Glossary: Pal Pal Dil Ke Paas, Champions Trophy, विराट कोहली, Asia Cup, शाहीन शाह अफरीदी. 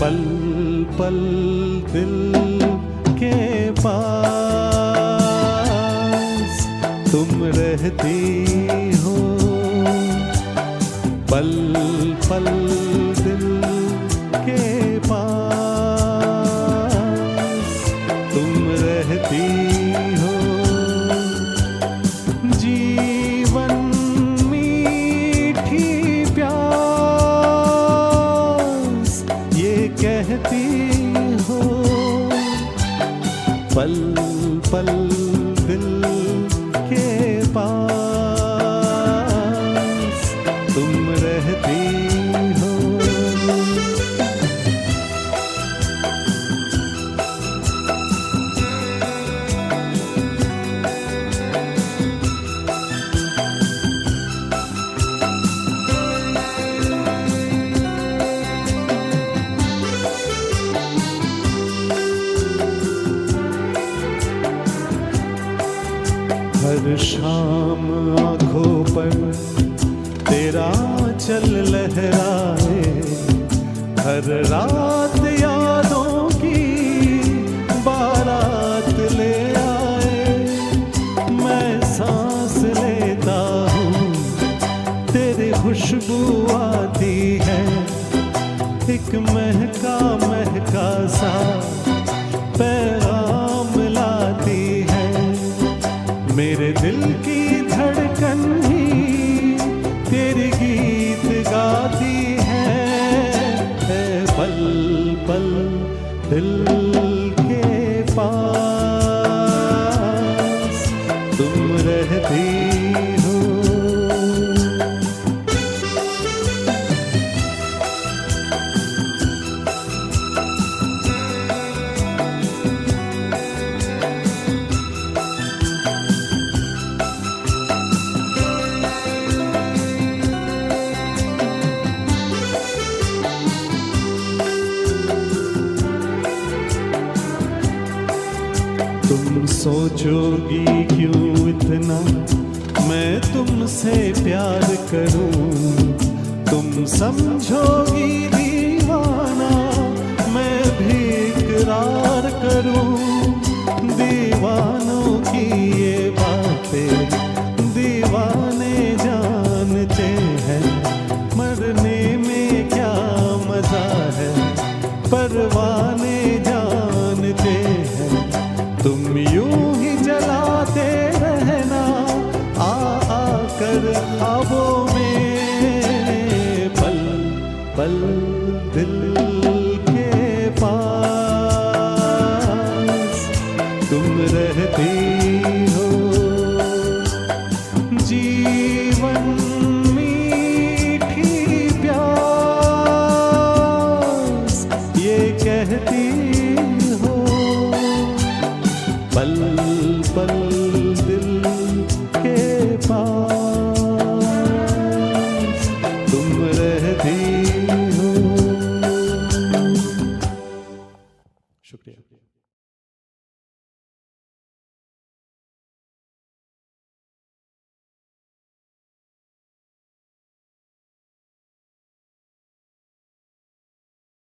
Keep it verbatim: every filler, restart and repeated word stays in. पल पल दिल के पास तुम रहती हो, पल पल दिल के पास तुम रहती हो। जीवन मीठी प्यास ये कहती हो, पल पल दिल के पास तुम रहती हो। हर शाम आँखों पर तेरा चल लहराए, हर रात यादों की बारात ले आए। मैं सांस लेता हूँ तेरी खुशबू आती है, एक महका महका सा पैगाम लाती है। मेरे दिल की धड़कन ही तेरे गीत गाती है, है पल पल दिल के पास तुम रहती हो। तुम सोचोगी क्यों इतना मैं तुमसे प्यार करूं, तुम समझोगी दीवाना मैं भी इकरार करूं। दीवानों की ये बातें दीवाने जानते हैं, मरने में क्या मजा है परवाने जानते हैं। तुम यूं ही जलाते रहना आ आ कर ख्वाबों में, पल पल दिल